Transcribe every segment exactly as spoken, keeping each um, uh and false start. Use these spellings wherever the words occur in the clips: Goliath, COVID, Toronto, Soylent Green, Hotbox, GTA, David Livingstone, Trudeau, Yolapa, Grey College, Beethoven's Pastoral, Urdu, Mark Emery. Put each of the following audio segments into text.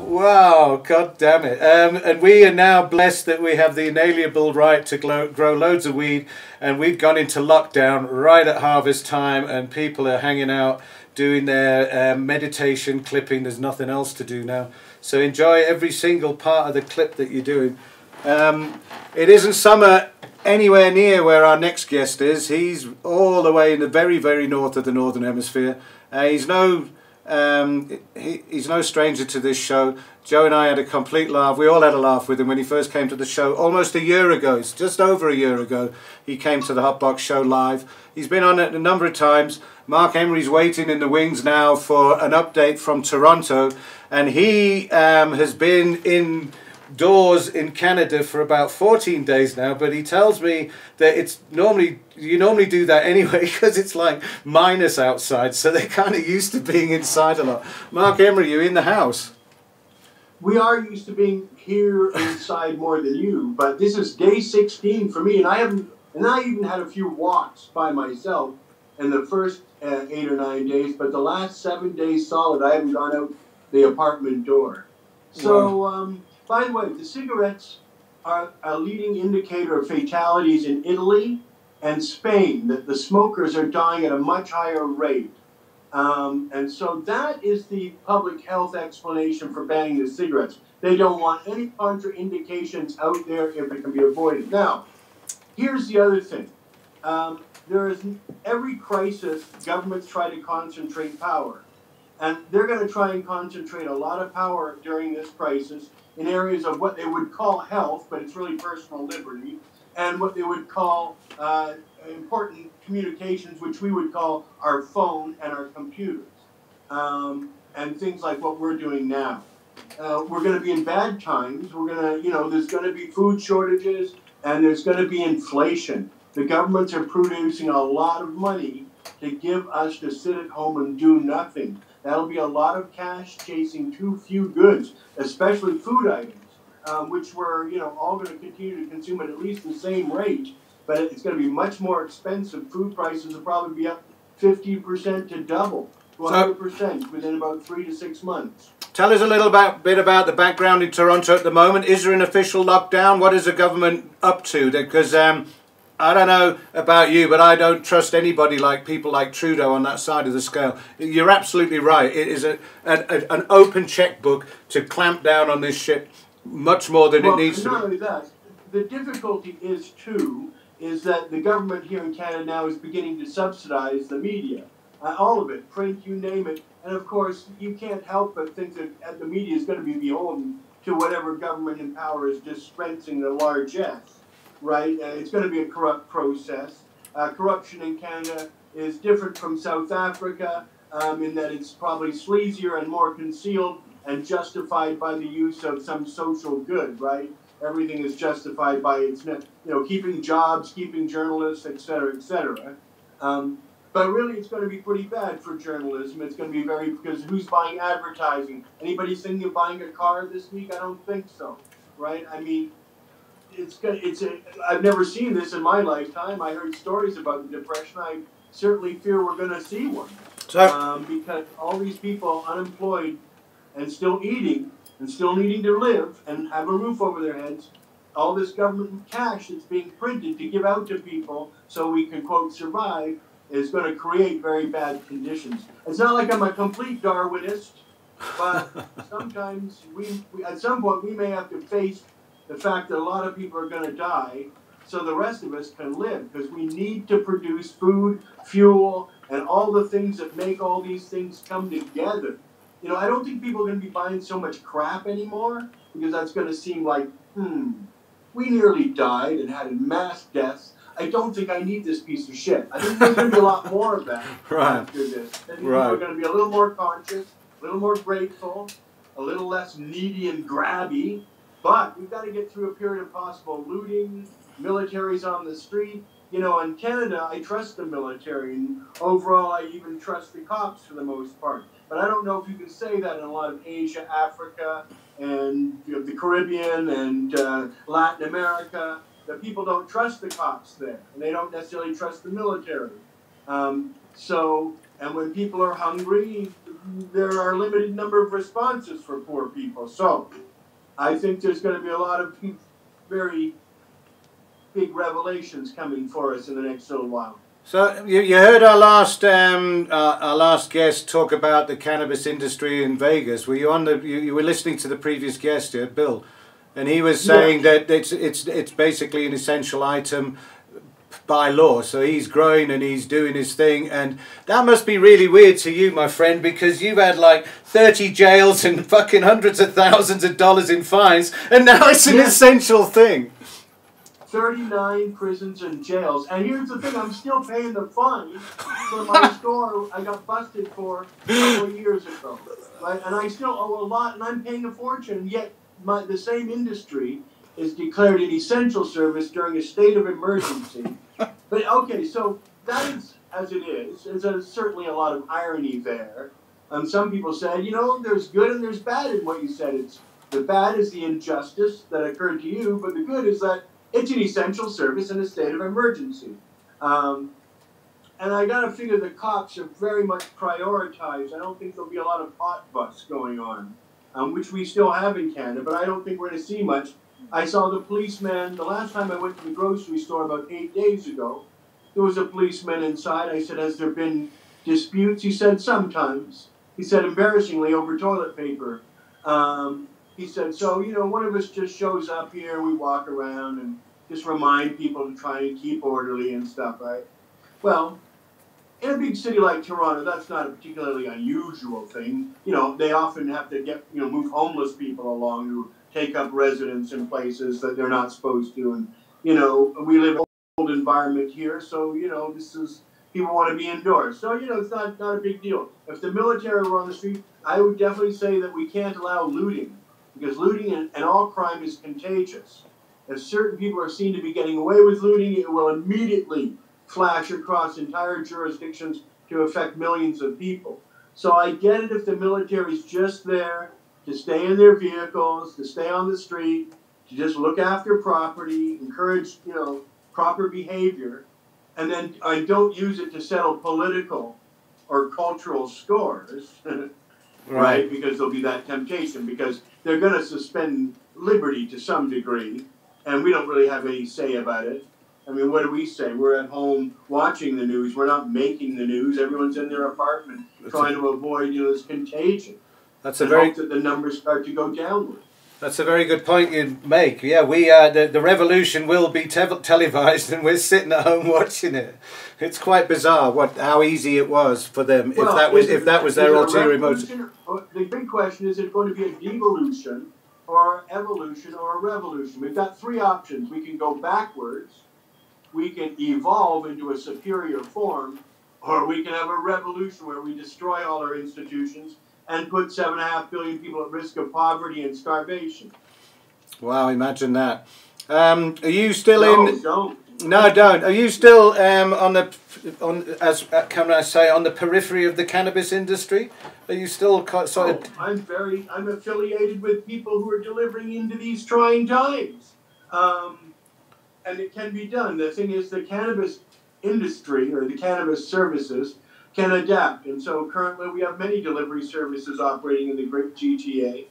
Wow, god damn it. Um, and we are now blessed that we have the inalienable right to grow, grow loads of weed, and we've gone into lockdown right at harvest time, and people are hanging out doing their uh, meditation clipping. There's nothing else to do now, so enjoy every single part of the clip that you're doing. Um, it isn't summer anywhere near where our next guest is. He's all the way in the very very north of the northern hemisphere. Uh, he's no um, he, he's no stranger to this show. Joe and I had a complete laugh. We all had a laugh with him when he first came to the show almost a year ago. It's just over a year ago he came to the Hotbox show live. He's been on it a number of times. Mark Emery's waiting in the wings now for an update from Toronto, and he um, has been in doors in Canada for about fourteen days now, but he tells me that it's normally, you normally do that anyway because it's like minus outside, so they're kind of used to being inside a lot. Mark Emery, you're in the house. We are used to being here inside more than you, but this is day sixteen for me, and I haven't, and I even had a few walks by myself in the first uh, eight or nine days, but the last seven days solid, I haven't gone out the apartment door. So, wow. um, By the way, the cigarettes are a leading indicator of fatalities in Italy and Spain, that the smokers are dying at a much higher rate. Um, and so that is the public health explanation for banning the cigarettes. They don't want any contraindications out there if it can be avoided. Now, here's the other thing. Um, there is, every crisis, governments try to concentrate power. And they're going to try and concentrate a lot of power during this crisis in areas of what they would call health, but it's really personal liberty, and what they would call uh, important communications, which we would call our phone and our computers, um, and things like what we're doing now. Uh, we're going to be in bad times. We're going to, you know, there's going to be food shortages, and there's going to be inflation. The governments are producing a lot of money to give us to sit at home and do nothing. That'll be a lot of cash chasing too few goods, especially food items, um, which we're, you know, all going to continue to consume at at least the same rate, but it's going to be much more expensive. Food prices will probably be up fifty percent to double, one hundred percent within about three to six months. Tell us a little about, bit about the background in Toronto at the moment. Is there an official lockdown? What is the government up to? Because um, I don't know about you, but I don't trust anybody like people like Trudeau on that side of the scale. You're absolutely right. It is a, a, an open checkbook to clamp down on this shit much more than well, it needs to be. Not only that, the difficulty is, too, is that the government here in Canada now is beginning to subsidize the media. Uh, all of it, print, you name it. And, of course, you can't help but think that the media is going to be beholden to whatever government in power is dispensing the largesse. Right, uh, it's going to be a corrupt process. Uh, corruption in Canada is different from South Africa um, in that it's probably sleazier and more concealed and justified by the use of some social good, right? Everything is justified by its, you know, keeping jobs, keeping journalists, et cetera, et cetera. Um, but really, it's going to be pretty bad for journalism. It's going to be very, because who's buying advertising? Anybody thinking of buying a car this week? I don't think so, right? I mean, It's it's a, I've never seen this in my lifetime. I heard stories about the Depression. I certainly fear we're going to see one. Um, because all these people unemployed and still eating and still needing to live and have a roof over their heads, all this government cash that's being printed to give out to people so we can, quote, survive, is going to create very bad conditions. It's not like I'm a complete Darwinist, but sometimes we, we, at some point, we may have to face the fact that a lot of people are going to die so the rest of us can live, because we need to produce food, fuel, and all the things that make all these things come together. You know, I don't think people are going to be buying so much crap anymore, because that's going to seem like, hmm, we nearly died and had mass deaths. I don't think I need this piece of shit. I think there's going to be a lot more of that right. after this. I think right. people are going to be a little more conscious, a little more grateful, a little less needy and grabby. But we've got to get through a period of possible looting, militaries on the street. You know, in Canada, I trust the military, and overall, I even trust the cops for the most part. But I don't know if you can say that in a lot of Asia, Africa, and you know, the Caribbean, and uh, Latin America, that people don't trust the cops there, and they don't necessarily trust the military. Um, so, and when people are hungry, there are a limited number of responses for poor people. So I think there's going to be a lot of very big revelations coming for us in the next little while. So you, you heard our last um, our, our last guest talk about the cannabis industry in Vegas. Were you on the? You, you were listening to the previous guest here, Bill, and he was saying yeah. that it's it's it's basically an essential item by law. So he's growing and he's doing his thing, and that must be really weird to you, my friend, because you've had like thirty jails and fucking hundreds of thousands of dollars in fines, and now it's an yeah. essential thing. thirty-nine prisons and jails. And here's the thing, I'm still paying the fine for my store I got busted for a couple of years ago. Right? And I still owe a lot, and I'm paying a fortune, yet my, the same industry is declared an essential service during a state of emergency. But, okay, so that is as it is. There's certainly a lot of irony there. And some people said, you know, there's good and there's bad in what you said. It's, the bad is the injustice that occurred to you, but the good is that it's an essential service in a state of emergency. Um, and I got to figure the cops are very much prioritized. I don't think there'll be a lot of Hotbox going on, um, which we still have in Canada, but I don't think we're going to see much. I saw the policeman, the last time I went to the grocery store about eight days ago, there was a policeman inside. I said, has there been disputes? He said, sometimes. He said, embarrassingly, over toilet paper. Um, He said, so, you know, one of us just shows up here, we walk around and just remind people to try and keep orderly and stuff, right? Well, in a big city like Toronto, that's not a particularly unusual thing. You know, they often have to get, you know, move homeless people along who take up residence in places that they're not supposed to. And, you know, we live in an old environment here, so, you know, this is, people want to be indoors. So, you know, it's not, not a big deal. If the military were on the street, I would definitely say that we can't allow looting. Because looting and, and all crime is contagious. If certain people are seen to be getting away with looting, it will immediately flash across entire jurisdictions to affect millions of people. So I get it if the military is just there to stay in their vehicles, to stay on the street, to just look after property, encourage, you know, proper behavior, and then I don't use it to settle political or cultural scores, right? right? Because there'll be that temptation, because they're going to suspend liberty to some degree, and we don't really have any say about it. I mean, what do we say? We're at home watching the news. We're not making the news. Everyone's in their apartment that's trying a, to avoid, you know, this contagion. That's a very hope that the numbers start to go downward. That's a very good point you make. Yeah, we uh, the the revolution will be te televised, and we're sitting at home watching it. It's quite bizarre what how easy it was for them. Well, if that was it, if that was their ulterior motive. The big question is: is it going to be a devolution, or an evolution, or a revolution? We've got three options. We can go backwards, we can evolve into a superior form, or we can have a revolution where we destroy all our institutions and put seven and a half billion people at risk of poverty and starvation. Wow, imagine that. Um, are you still no, in? Don't. No, don't. Are you still um, on the on as can I say on the periphery of the cannabis industry? Are you still sort oh, of? I'm very. I'm affiliated with people who are delivering into these trying times, um, and it can be done. The thing is, the cannabis industry or the cannabis services can adapt. And so currently we have many delivery services operating in the great G T A.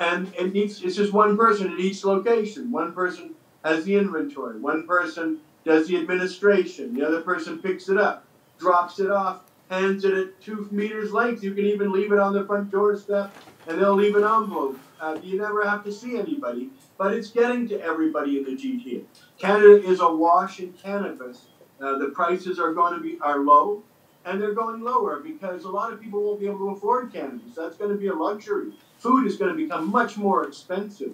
And it needs, it's just one person at each location. One person has the inventory. One person does the administration. The other person picks it up, drops it off, hands it at two meters length. You can even leave it on the front doorstep and they'll leave an envelope. Uh, you never have to see anybody, but it's getting to everybody in the G T A. Canada is awash in cannabis. Uh, the prices are going to be are low. And they're going lower because a lot of people won't be able to afford cannabis. That's going to be a luxury. Food is going to become much more expensive.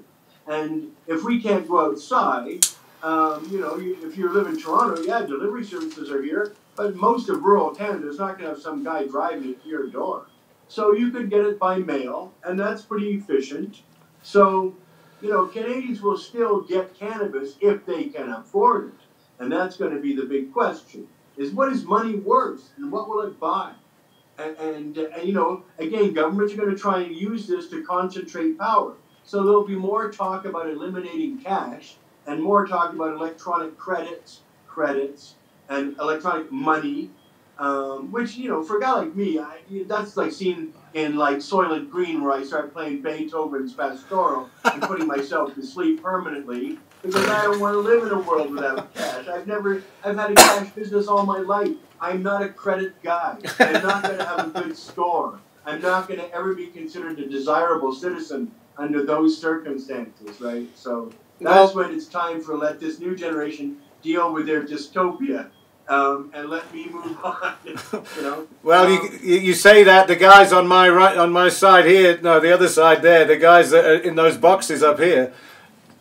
And if we can't go outside, um, you know, you, if you live in Toronto, yeah, delivery services are here. But most of rural Canada is not going to have some guy driving it to your door. So you could get it by mail, and that's pretty efficient. So, you know, Canadians will still get cannabis if they can afford it. And that's going to be the big question. Is what is money worth and what will it buy? And, and, and, you know, again, governments are going to try and use this to concentrate power. So there'll be more talk about eliminating cash and more talk about electronic credits, credits and electronic money, um, which, you know, for a guy like me, I, that's like seeing in like Soylent Green, where I start playing Beethoven's Pastoral and putting myself to sleep permanently because I don't want to live in a world without cash. I've never, I've had a cash business all my life. I'm not a credit guy. I'm not going to have a good score. I'm not going to ever be considered a desirable citizen under those circumstances, right? So that's when it's time for let this new generation deal with their dystopia. Um, and let me move on. You know. Well, um, you you say that the guys on my right, on my side here, no, the other side there, the guys that are in those boxes up here,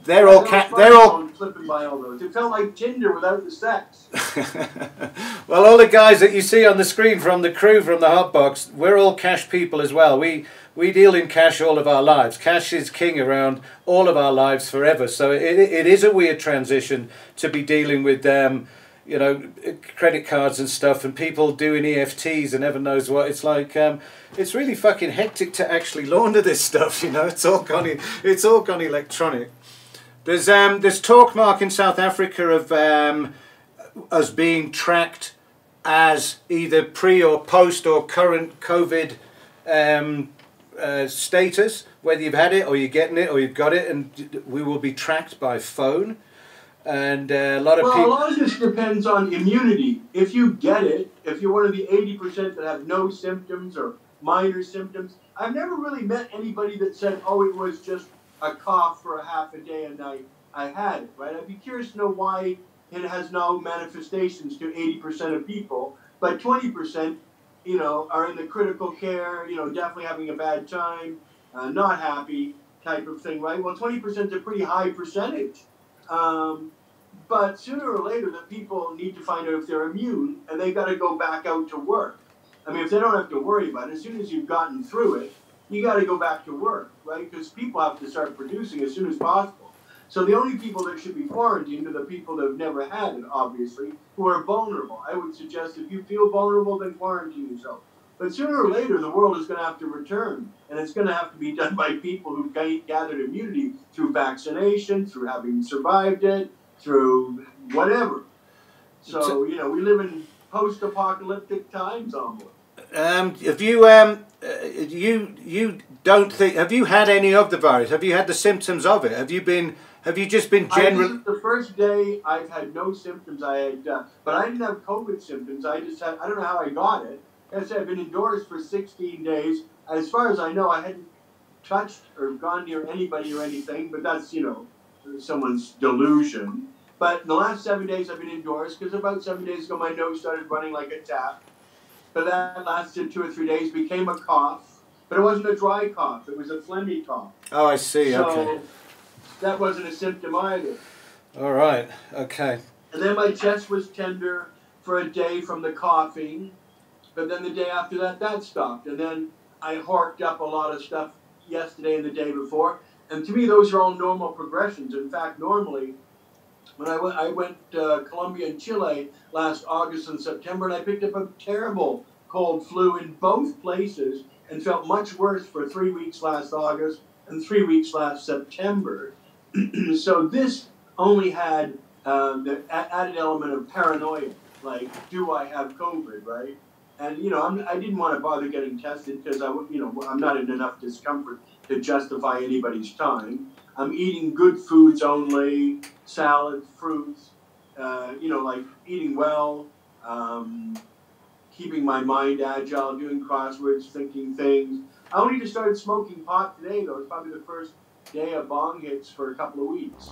they're all ca they're all flipping by all those. It felt like Tinder without the sex. Well, all the guys that you see on the screen from the crew from the Hotbox, we're all cash people as well. We we deal in cash all of our lives. Cash is king around all of our lives forever. So it it is a weird transition to be dealing with them. Um, you know, credit cards and stuff, and people doing E F Ts and never knows what. It's like, um, it's really fucking hectic to actually launder this stuff, you know. It's all gone, it's all gone electronic. There's, um, there's talk, Mark, in South Africa of um, us being tracked as either pre or post or current COVID um, uh, status, whether you've had it or you're getting it or you've got it, and we will be tracked by phone. And uh, a lot of well, people... a lot of this depends on immunity. If you get it, if you're one of the eighty percent that have no symptoms or minor symptoms, I've never really met anybody that said, oh, it was just a cough for a half a day and I, I had it, right? I'd be curious to know why it has no manifestations to eighty percent of people, but twenty percent, you know, are in the critical care, you know, definitely having a bad time, uh, not happy type of thing, right? Well, twenty percent is a pretty high percentage. Um, but sooner or later, the people need to find out if they're immune, and they've got to go back out to work. I mean, if they don't have to worry about it, as soon as you've gotten through it, you got to go back to work, right? Because people have to start producing as soon as possible. So the only people that should be quarantined are the people that have never had it, obviously, who are vulnerable. I would suggest if you feel vulnerable, then quarantine yourself. But sooner or later, the world is going to have to return, and it's going to have to be done by people who gathered immunity through vaccination, through having survived it, through whatever. So, you know, we live in post-apocalyptic times almost. Um, have you, um, you, you don't think, have you had any of the virus? Have you had the symptoms of it? Have you been, have you just been generally? The first day I've had no symptoms. I had, uh, but I didn't have COVID symptoms. I just had, I don't know how I got it. As I said, I've been indoors for sixteen days. As far as I know, I hadn't touched or gone near anybody or anything, but that's, you know, someone's delusion. But in the last seven days, I've been indoors, because about seven days ago, my nose started running like a tap. But that lasted two or three days, became a cough. But it wasn't a dry cough. It was a phlegmy cough. Oh, I see. So okay. That wasn't a symptom either. All right. Okay. And then my chest was tender for a day from the coughing. But then the day after that, that stopped. And then I horked up a lot of stuff yesterday and the day before. And to me, those are all normal progressions. In fact, normally, when I went, I went to Colombia and Chile last August and September, and I picked up a terrible cold flu in both places and felt much worse for three weeks last August and three weeks last September. So this only had um, the added element of paranoia, like, do I have COVID, right? And, you know, I'm, I didn't want to bother getting tested because, I, you know, I'm not in enough discomfort to justify anybody's time. I'm eating good foods only, salads, fruits, uh, you know, like eating well, um, keeping my mind agile, doing crosswords, thinking things. I only just started smoking pot today, though. It's probably the first day a bong hits for a couple of weeks.